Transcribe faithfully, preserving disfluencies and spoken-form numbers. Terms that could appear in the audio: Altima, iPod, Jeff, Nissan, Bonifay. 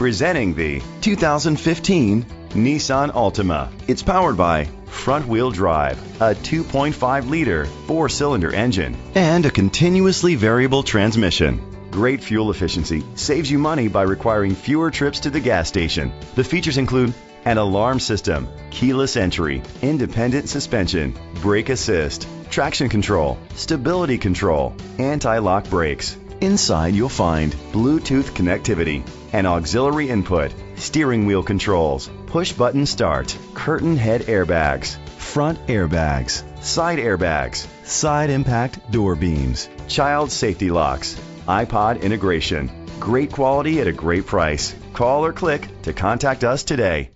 Presenting the two thousand fifteen Nissan Altima. It's powered by front-wheel drive, a two point five liter four-cylinder engine, and a continuously variable transmission. Great fuel efficiency saves you money by requiring fewer trips to the gas station. The features include an alarm system, keyless entry, independent suspension, brake assist, traction control, stability control, anti-lock brakes. Inside you'll find Bluetooth connectivity, an auxiliary input, steering wheel controls, push button start, curtain head airbags, front airbags, side airbags, side impact door beams, child safety locks, iPod integration. Great quality at a great price. Call or click to contact us today.